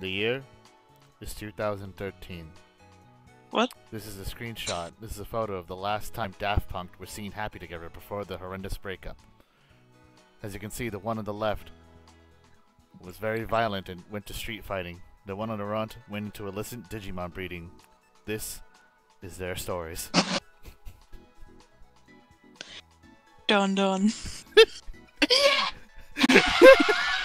The year is 2013. What? This is a screenshot. This is a photo of the last time Daft Punk were seen happy together before the horrendous breakup. As you can see, the one on the left was very violent and went to street fighting. The one on the right went into illicit Digimon breeding. This is their stories. Dun dun.